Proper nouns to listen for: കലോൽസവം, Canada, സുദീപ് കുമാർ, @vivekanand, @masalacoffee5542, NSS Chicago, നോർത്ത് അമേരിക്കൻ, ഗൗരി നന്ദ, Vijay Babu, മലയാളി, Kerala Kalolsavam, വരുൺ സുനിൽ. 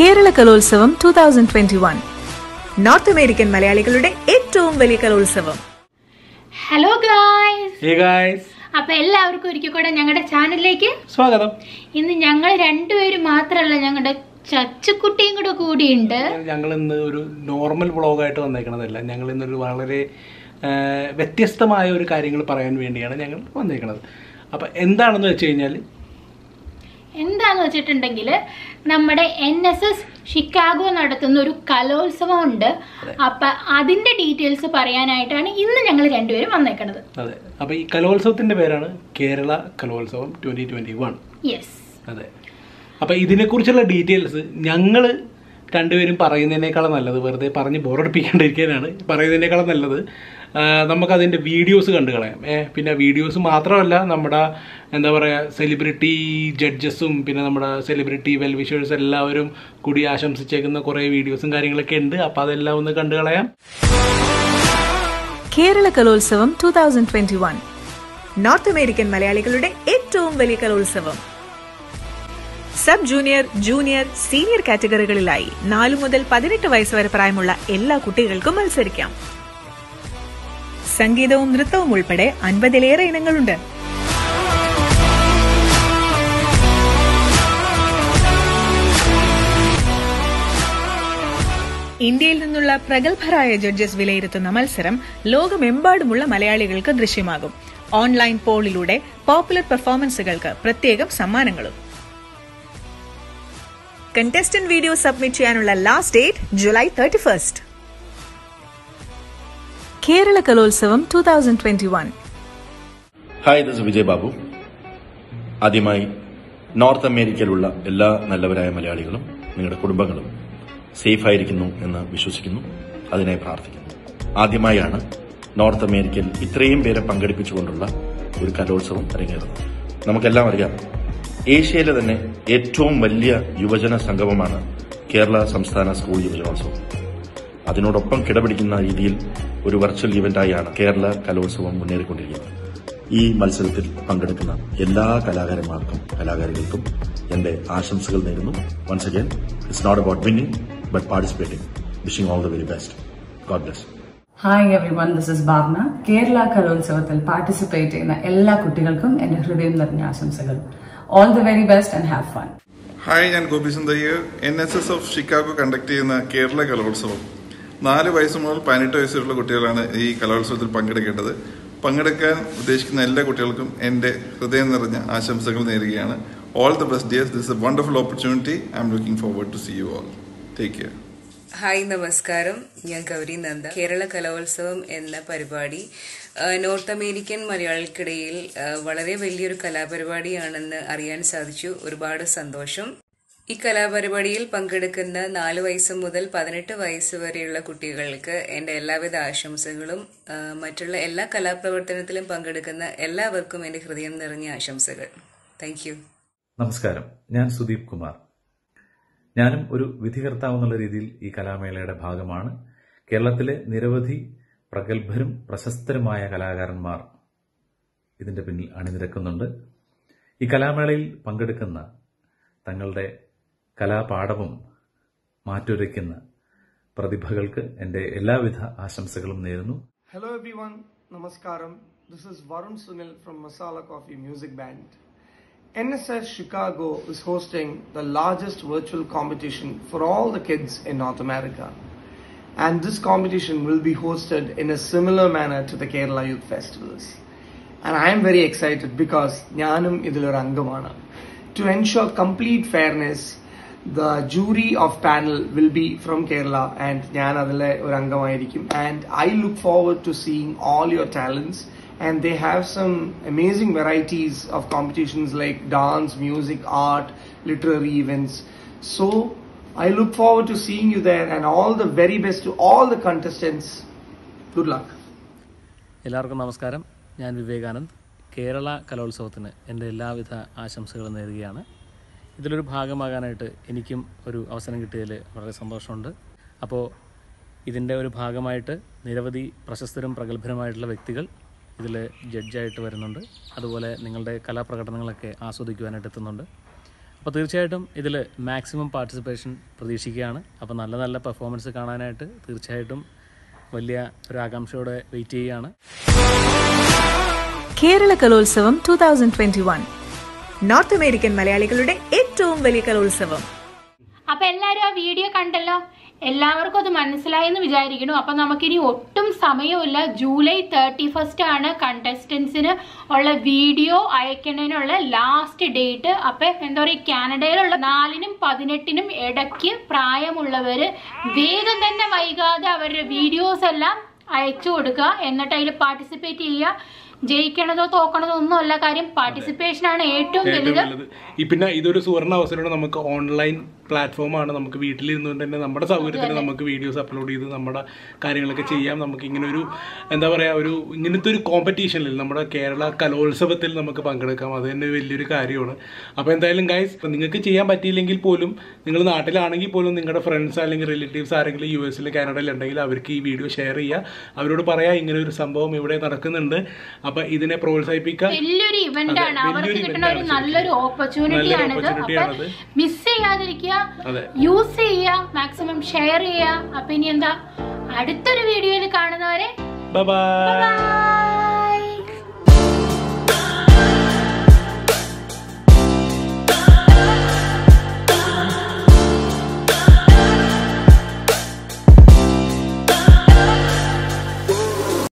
Kerala Kalolsavam 2021 North American മലയാളികളുടെ ഏറ്റവും വലിയ കലോത്സവം. Hello guys. Hey guys. അപ്പോൾ എല്ലാവർക്കും ഒരിക്കൽ കൂടി ഞങ്ങളുടെ ചാനലിലേക്ക് സ്വാഗതം. ഇന്ന് ഞങ്ങൾ രണ്ടുപേരും മാത്രമല്ല, ഞങ്ങളുടെ ചച്ചുക്കുട്ടിയും കൂടെ കൂടിയുണ്ട്. ഞങ്ങൾ ഇന്ന് ഒരു നോർമൽ വ്ലോഗ് ആയിട്ട് വന്നേക്കുന്നതല്ല, ഞങ്ങൾ ഇന്ന് ഒരു വളരെ വ്യത്യസ്തമായ ഒരു കാര്യങ്ങൾ പറയാൻ വേണ്ടിയാണ് ഞങ്ങൾ വന്നേക്കുന്നത്. അപ്പോൾ എന്താണെന്ന് വെച്ച് കഴിഞ്ഞാൽ, എന്താണെന്ന് വെച്ചിട്ടുണ്ടെങ്കിൽ നമ്മുടെ NSS ഷിക്കാഗോ നടത്തുന്ന ഒരു കലോത്സവം ഉണ്ട്. അപ്പം അതിൻ്റെ ഡീറ്റെയിൽസ് പറയാനായിട്ടാണ് ഇന്ന് ഞങ്ങൾ രണ്ടുപേരും വന്നേക്കുന്നത്. അതെ, അപ്പം ഈ കലോത്സവത്തിൻ്റെ പേരാണ് കേരള കലോത്സവം 2021. യെസ്, അതെ. അപ്പം ഇതിനെക്കുറിച്ചുള്ള ഡീറ്റെയിൽസ് ഞങ്ങൾ രണ്ടുപേരും പറയുന്നതിനേക്കാളും നല്ലത്, വെറുതെ പറഞ്ഞ് ബോറടിപ്പിക്കാണ്ടിരിക്കാനാണ് പറയുന്നതിനേക്കാളും നല്ലത് നമുക്കതിൻ്റെ വീഡിയോസ് കണ്ടു കളയാം. പിന്നെ വീഡിയോസ് മാത്രമല്ല, നമ്മുടെ എന്താ പറയുക, സെലിബ്രിറ്റി ജഡ്ജസും പിന്നെ നമ്മുടെ സെലിബ്രിറ്റി വെൽവിഷേഴ്സ് എല്ലാവരും കൂടി ആശംസിച്ചേക്കുന്ന കുറേ വീഡിയോസും കാര്യങ്ങളൊക്കെ ഉണ്ട്. അപ്പോൾ അതെല്ലാം ഒന്ന് കണ്ടു കളയാം. കേരള കലോത്സവം 2021 നോർത്ത് അമേരിക്കൻ മലയാളികളുടെ ഏറ്റവും വലിയ കലോത്സവം. സബ് ജൂനിയർ, ജൂനിയർ, സീനിയർ കാറ്റഗറികളിലായി 4 മുതൽ 18 വയസ്സ് വരെ പ്രായമുള്ള എല്ലാ കുട്ടികൾക്കും മത്സരിക്കാം. സംഗീതവും നൃത്തവും ഉൾപ്പെടെ 50ലേറെ ഇനങ്ങളുണ്ട്. ഇന്ത്യയിൽ നിന്നുള്ള പ്രഗത്ഭരായ ജഡ്ജസ് വിലയിരുത്തുന്ന മത്സരം ലോകമെമ്പാടുമുള്ള മലയാളികൾക്ക് ദൃശ്യമാകും. ഓൺലൈൻ പോളിലൂടെ പോപ്പുലർ പെർഫോമൻസുകൾക്ക് പ്രത്യേകം സമ്മാനങ്ങളും. കണ്ടസ്റ്റന്റ് വീഡിയോ സബ്മിറ്റ് ചെയ്യാനുള്ള last date July 31. Kerala Kalolsavam 2021. Hi, this is Vijay Babu. ആദ്യമായി നോർത്ത് അമേരിക്കയിലുള്ള എല്ലാ നല്ലവരായ മലയാളികളും നിങ്ങളുടെ കുടുംബങ്ങളും സേഫായിരിക്കുന്നു എന്ന് വിശ്വസിക്കുന്നു, അതിനായി പ്രാർത്ഥിക്കുന്നു. ആദ്യമായാണ് നോർത്ത് അമേരിക്കയിൽ ഇത്രയും പേരെ പങ്കെടുപ്പിച്ചുകൊണ്ടുള്ള ഒരു കലോത്സവം അരങ്ങേറുന്നത്. നമുക്കെല്ലാം അറിയാം, ഏഷ്യയിലെ തന്നെ ഏറ്റവും വലിയ യുവജന സംഗമമാണ് കേരള സംസ്ഥാന സ്കൂൾ യുവജനോത്സവം. അതിനോടൊപ്പം കിടപിടിക്കുന്ന രീതിയിൽ ഒരു വെർച്വൽ ഇവന്റായാണ് കേരള കലോത്സവം മുന്നേറിക്കൊണ്ടിരിക്കുന്നത്. ഈ മത്സരത്തിൽ പങ്കെടുക്കുന്ന എല്ലാ കലാകാരികൾക്കും എന്റെ ആശംസകൾ നേരുന്നു. Once again, it's not about winning but participating. Wishing all the very best. God bless. Hi everyone, this is Babna. Kerala കലോത്സവത്തിൽ പാർട്ടിസിപ്പേറ്റ് ചെയ്യുന്ന എല്ലാ കുട്ടികൾക്കും എന്റെ ഹൃദയം നിറഞ്ഞ ആശംസകൾ. All the very best and have fun. Hi, ഞാൻ Gopinath. NSS of Chicago conduct ചെയ്യുന്ന കേരള കലോത്സവം 4 വയസ്സ് മുതൽ 18 വയസ്സുള്ള കുട്ടികളാണ് ഈ കലോത്സവത്തിൽ പങ്കെടുക്കേണ്ടത്. പങ്കെടുക്കാൻ ഉദ്ദേശിക്കുന്ന എല്ലാ കുട്ടികൾക്കും എൻ്റെ ഹൃദയം നിറഞ്ഞ ആശംസകൾ നേരുകയാണ്. All the best dear. This is a wonderful opportunity. I M looking forward to see you all. Take care. Hi, നമസ്കാരം. ഞാൻ ഗൗരി നന്ദ. കേരള കലോത്സവം എന്ന പരിപാടി നോർത്ത് അമേരിക്കൻ മലയാളികൾക്കിടയിൽ വളരെ വലിയൊരു കലാപരിപാടിയാണെന്ന് അറിയാൻ സാധിച്ചു. ഒരുപാട് സന്തോഷം. ഈ കലാപരിപാടിയിൽ പങ്കെടുക്കുന്ന 4 വയസ്സ് മുതൽ 18 വയസ്സ് വരെയുള്ള കുട്ടികൾക്ക് എൻ്റെ എല്ലാവിധ ആശംസകളും മറ്റുള്ള എല്ലാ കലാപ്രവർത്തനത്തിലും പങ്കെടുക്കുന്ന എല്ലാവർക്കും എൻ്റെ ഹൃദയം നിറഞ്ഞ ആശംസകൾ. Thank you. നമസ്കാരം, ഞാൻ സുദീപ് കുമാർ. ഞാനും ഒരു വിധികർത്താവെന്നുള്ള രീതിയിൽ ഈ കലാമേളയുടെ ഭാഗമാണ്. കേരളത്തിലെ നിരവധി പ്രഗത്ഭരും പ്രശസ്തരുമായ കലാകാരന്മാർ ഇതിൻ്റെ പിന്നിൽ അണിനിരക്കുന്നുണ്ട്. ഈ കലാമേളയിൽ പങ്കെടുക്കുന്ന തങ്ങളുടെ കലാപാഠവും മാറ്റുരയ്ക്കുന്ന പ്രതിഭകൾക്ക് എന്റെ എല്ലാവിധ ആശംസകളും നേരുന്നു. ഹലോ എവരിവൺ, നമസ്കാരം. This is വരുൺ സുനിൽ from Masala Coffee music band. NSS Chicago is hosting the largest virtual competition for all the kids in North America, and this competition will be hosted in a similar manner to the Kerala Youth Festivals, and I am very excited because ഞാനും ഇതിലൊരു അംഗമാണ്. To ensure complete fairness, the jury of panel will be from Kerala and ഞാൻ അതിലെ ഒരു അംഗമായിരിക്കും. And I look forward to seeing all your talents, and they have some amazing varieties of competitions like dance, music, art, literary events. So I look forward to seeing you there, and all the very best to all the contestants. Good luck. എല്ലാവർക്കും നമസ്കാരം. ഞാൻ വിവേകാനന്ദ്. കേരള കലോത്സവത്തിന് എൻ്റെ എല്ലാവിധ ആശംസകളും നേരുകയാണ്. ഇതിലൊരു ഭാഗമാകാനായിട്ട് എനിക്കും ഒരു അവസരം കിട്ടിയതിൽ വളരെ സന്തോഷമുണ്ട്. അപ്പോൾ ഇതിൻ്റെ ഒരു ഭാഗമായിട്ട് നിരവധി പ്രശസ്തരും പ്രഗത്ഭരുമായിട്ടുള്ള വ്യക്തികൾ ഇതിൽ ജഡ്ജായിട്ട് വരുന്നുണ്ട്. അതുപോലെ നിങ്ങളുടെ കലാപ്രകടനങ്ങളൊക്കെ ആസ്വദിക്കുവാനായിട്ട് എത്തുന്നുണ്ട്. അപ്പോൾ തീർച്ചയായിട്ടും ഇതിൽ മാക്സിമം പാർട്ടിസിപ്പേഷൻ പ്രതീക്ഷിക്കുകയാണ്. അപ്പോൾ നല്ല നല്ല പെർഫോമൻസ് കാണാനായിട്ട് തീർച്ചയായിട്ടും വലിയ ഒരു ആകാംക്ഷയോടെ വെയിറ്റ് ചെയ്യുകയാണ്. കേരള കലോത്സവം 2021 നോർത്ത് അമേരിക്കൻ മലയാളികളുടെ ഏറ്റവും വലിയ കലോത്സവം. അപ്പോൾ എല്ലാവരും ആ വീഡിയോ കണ്ടല്ലോ, എല്ലാവർക്കും അത് മനസ്സിലായെന്ന് വിചാരിക്കുന്നു. അപ്പം നമുക്കിനി ഒട്ടും സമയമില്ല. ജൂലൈ 31 ആണ് കണ്ടസ്റ്റൻസിന് ഉള്ള വീഡിയോ അയക്കുന്നതിനുള്ള ലാസ്റ്റ് ഡേറ്റ്. അപ്പം എന്താ പറയുക, കാനഡയിലുള്ള 4-നും 18-നും ഇടയ്ക്ക് പ്രായമുള്ളവർ വേഗം തന്നെ വൈകാതെ അവരുടെ വീഡിയോസ് എല്ലാം അയച്ചു കൊടുക്കുക. എന്നിട്ട് അതിൽ പാർട്ടിസിപ്പേറ്റ് ചെയ്യുക. ജയിക്കണതോ തോക്കണതോ ഒന്നുമല്ല കാര്യം, പാർട്ടിസിപ്പേഷൻ ആണ് ഏറ്റവും വലുത്. പിന്നെ ഇതൊരു സുവർണ അവസരമാണ്. നമുക്ക് ഓൺലൈൻ പ്ലാറ്റ്ഫോമാണ്. നമുക്ക് വീട്ടിലിരുന്നുകൊണ്ട് തന്നെ നമ്മുടെ സൗകര്യത്തിന് നമുക്ക് വീഡിയോസ് അപ്ലോഡ് ചെയ്ത് നമ്മുടെ കാര്യങ്ങളൊക്കെ ചെയ്യാം. നമുക്ക് ഇങ്ങനൊരു എന്താ പറയുക, ഒരു ഇങ്ങനത്തെ ഒരു കോമ്പറ്റീഷനിൽ നമ്മുടെ കേരള കലോത്സവത്തിൽ നമുക്ക് പങ്കെടുക്കാം. അത് തന്നെ വലിയൊരു കാര്യമാണ്. അപ്പോൾ എന്തായാലും ഗൈസ്, നിങ്ങൾക്ക് ചെയ്യാൻ പറ്റിയില്ലെങ്കിൽ പോലും, നിങ്ങൾ നാട്ടിലാണെങ്കിൽ പോലും നിങ്ങളുടെ ഫ്രണ്ട്സ് അല്ലെങ്കിൽ റിലേറ്റീവ്സ് ആരെങ്കിലും US-ൽ കാനഡയിലുണ്ടെങ്കിൽ അവർക്ക് ഈ വീഡിയോ ഷെയർ ചെയ്യുക. അവരോട് പറയാം ഇങ്ങനൊരു സംഭവം ഇവിടെ നടക്കുന്നുണ്ട്. അപ്പൊ ഇതിനെ പ്രോത്സാഹിപ്പിക്കാൻ വലിയൊരു ഇവന്റ് ആണ്. അവർക്ക് കിട്ടുന്ന ഒരു നല്ലൊരു ഓപ്പർച്യൂണിറ്റി ആണിത്. അപ്പൊ മിസ് ചെയ്യാതിരിക്കുക, യൂസ് ചെയ്യുക, മാക്സിമം ഷെയർ ചെയ്യുക. അപ്പൊ ഇനി എന്താ, അടുത്തൊരു വീഡിയോയിൽ കാണുന്നവരെ ബൈ ബൈ.